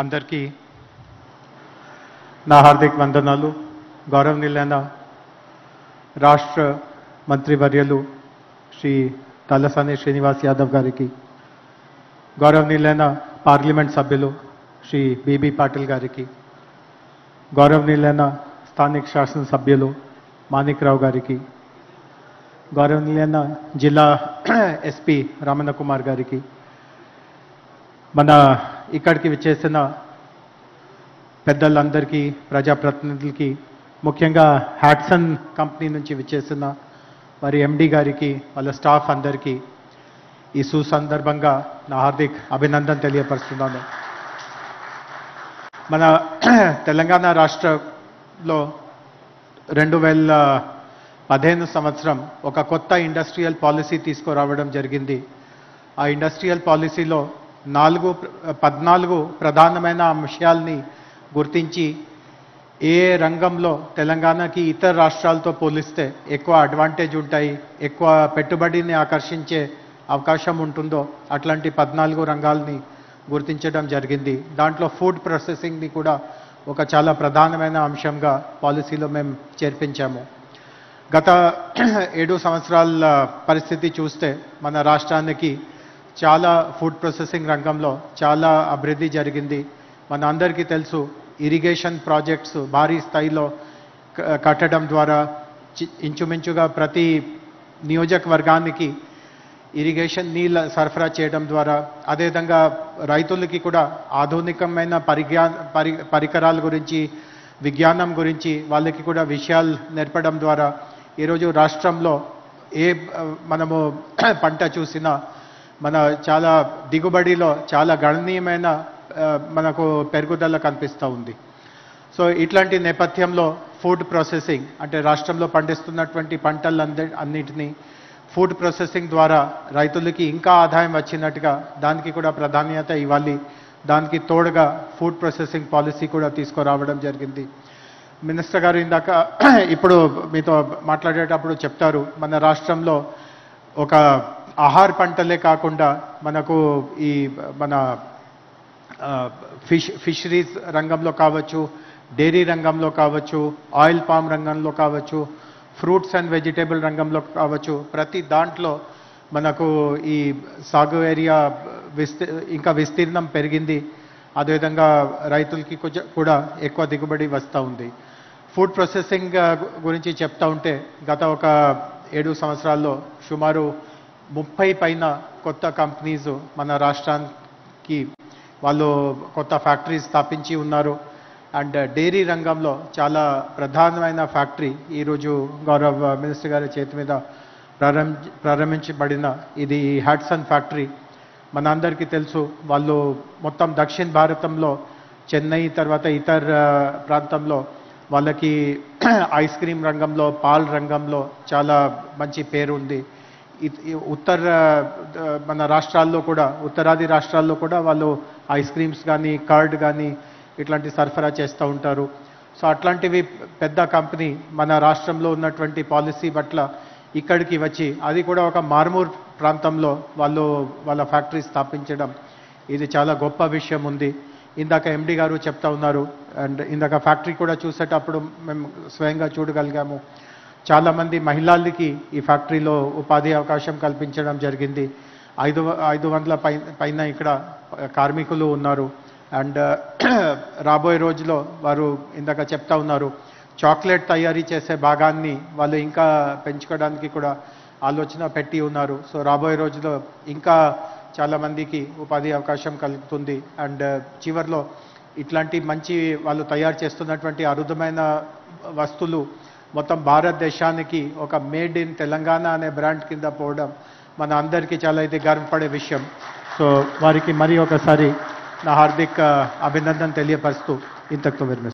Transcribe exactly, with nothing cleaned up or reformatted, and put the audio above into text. అందరికీ నా హార్దిక వందనాలు. గౌరవనీయులైన రాష్ట్ర మంత్రివర్యులు శ్రీ తలసాని శ్రీనివాస్ యాదవ్ గారికి, గౌరవనీయులైన పార్లమెంట్ సభ్యులు శ్రీ బిబి పాటిల్ గారికి, గౌరవనీయులైన స్థానిక శాసన సభ్యులు మాణిక్రావు గారికి, గౌరవనీయులైన జిల్లా ఎస్పీ రామన్న కుమార్ గారికి, మన ఇక్కడికి విచ్చేసిన పెద్దలందరికీ, ప్రజాప్రతినిధులకి, ముఖ్యంగా హ్యాట్సన్ కంపెనీ నుంచి విచ్చేసిన వారి ఎండి గారికి, వాళ్ళ స్టాఫ్ అందరికీ ఈ సుసందర్భంగా నా హార్దిక అభినందన తెలియపరుస్తున్నాను. మన తెలంగాణ రాష్ట్రంలో రెండు వేల పదిహేను సంవత్సరం ఒక కొత్త ఇండస్ట్రియల్ పాలసీ తీసుకురావడం జరిగింది. ఆ ఇండస్ట్రియల్ పాలసీలో నాలుగు పద్నాలుగు ప్రధానమైన అంశాలని గుర్తించి ఏ రంగంలో తెలంగాణకి ఇతర రాష్ట్రాలతో పోలిస్తే ఎక్కువ అడ్వాంటేజ్ ఉంటాయి, ఎక్కువ పెట్టుబడిని ఆకర్షించే అవకాశం ఉంటుందో అట్లాంటి పద్నాలుగు రంగాలని గుర్తించడం జరిగింది. దాంట్లో ఫుడ్ ప్రాసెసింగ్ని కూడా ఒక చాలా ప్రధానమైన అంశంగా పాలసీలో మేము చేర్పించాము. గత ఏడు సంవత్సరాల పరిస్థితి చూస్తే మన రాష్ట్రానికి చాలా ఫుడ్ ప్రాసెసింగ్ రంగంలో చాలా అభివృద్ధి జరిగింది. మన అందరికీ తెలుసు, ఇరిగేషన్ ప్రాజెక్ట్స్ భారీ స్థాయిలో కట్టడం ద్వారా ఇంచుమించుగా ప్రతి నియోజకవర్గానికి ఇరిగేషన్ నీళ్ళ సరఫరా చేయడం ద్వారా, అదేవిధంగా రైతులకి కూడా ఆధునికమైన పరిజ్ఞా పరి పరికరాల గురించి, విజ్ఞానం గురించి వాళ్ళకి కూడా విషయాలు నేర్పడం ద్వారా ఈరోజు రాష్ట్రంలో ఏ మనము పంట చూసినా మన చాలా దిగుబడిలో చాలా గణనీయమైన మనకు పెరుగుదల కనిపిస్తూ ఉంది. సో ఇట్లాంటి నేపథ్యంలో ఫుడ్ ప్రాసెసింగ్ అంటే రాష్ట్రంలో పండిస్తున్నటువంటి పంటలంద అన్నిటినీ ఫుడ్ ప్రాసెసింగ్ ద్వారా రైతులకి ఇంకా ఆదాయం వచ్చినట్టుగా దానికి కూడా ప్రాధాన్యత ఇవ్వాలి. దానికి తోడుగా ఫుడ్ ప్రాసెసింగ్ పాలసీ కూడా తీసుకురావడం జరిగింది. మినిస్టర్ గారు ఇందాక ఇప్పుడు మీతో మాట్లాడేటప్పుడు చెప్తారు, మన రాష్ట్రంలో ఒక ఆహార పంటలే కాకుండా మనకు ఈ మన ఫిష్ ఫిషరీస్ రంగంలో కావచ్చు, డైరీ రంగంలో కావచ్చు, ఆయిల్ పామ్ రంగంలో కావచ్చు, ఫ్రూట్స్ అండ్ వెజిటేబుల్ రంగంలో కావచ్చు, ప్రతి దాంట్లో మనకు ఈ సాగు ఏరియా విస్తీ ఇంకా విస్తీర్ణం పెరిగింది. అదేవిధంగా రైతులకి కూడా ఎక్కువ దిగుబడి వస్తూ ఉంది. ఫుడ్ ప్రాసెసింగ్ గురించి చెప్తా ఉంటే గత ఒక ఏడు సంవత్సరాల్లో సుమారు ముప్పై పైన కొత్త కంపెనీస్ మన రాష్ట్రానికి వాళ్ళు కొత్త ఫ్యాక్టరీస్ స్థాపించి ఉన్నారు. అండ్ డైరీ రంగంలో చాలా ప్రధానమైన ఫ్యాక్టరీ ఈరోజు గౌరవ మినిస్టర్ గారి చేతి మీద ప్రారంభ ప్రారంభించబడిన ఇది హ్యాట్సన్ ఫ్యాక్టరీ. మన అందరికీ తెలుసు, వాళ్ళు మొత్తం దక్షిణ భారతంలో చెన్నై తర్వాత ఇతర ప్రాంతంలో వాళ్ళకి ఐస్ క్రీమ్ రంగంలో, పాల రంగంలో చాలా మంచి పేరు ఉంది. ఉత్తర మన రాష్ట్రాల్లో కూడా, ఉత్తరాది రాష్ట్రాల్లో కూడా వాళ్ళు ఐస్ క్రీమ్స్ కానీ, కర్డ్ కానీ ఇట్లాంటి సరఫరా చేస్తూ ఉంటారు. సో అట్లాంటివి పెద్ద కంపెనీ మన రాష్ట్రంలో ఉన్నటువంటి పాలసీ పట్ల ఇక్కడికి వచ్చి అది కూడా ఒక మార్మూర్ ప్రాంతంలో వాళ్ళు వాళ్ళ ఫ్యాక్టరీ స్థాపించడం ఇది చాలా గొప్ప విషయం ఉంది. ఇందాక ఎండి గారు చెప్తా ఉన్నారు, అండ్ ఇందాక ఫ్యాక్టరీ కూడా చూసేటప్పుడు మేము స్వయంగా చూడగలిగాము, చాలామంది మహిళలకి ఈ ఫ్యాక్టరీలో ఉపాధి అవకాశం కల్పించడం జరిగింది. ఐదు ఐదు వందల పై పైన ఇక్కడ కార్మికులు ఉన్నారు. అండ్ రాబోయే రోజులో వారు ఇందాక చెప్తా ఉన్నారు, చాక్లెట్ తయారీ చేసే భాగాన్ని వాళ్ళు ఇంకా పెంచుకోవడానికి కూడా ఆలోచన పెట్టి ఉన్నారు. సో రాబోయే రోజులో ఇంకా చాలామందికి ఉపాధి అవకాశం కలుగుతుంది. అండ్ చివరిలో ఇట్లాంటి మంచి వాళ్ళు తయారు చేస్తున్నటువంటి అరుదమైన వస్తువులు మొత్తం భారతదేశానికి ఒక మేడ్ ఇన్ తెలంగాణ అనే బ్రాండ్ కింద పోవడం మన అందరికీ చాలా ఇది గర్వపడే విషయం. సో వారికి మరీ ఒకసారి నా హార్దిక అభినందన తెలియపరుస్తూ ఇంతకు విరమిస్తున్నాను.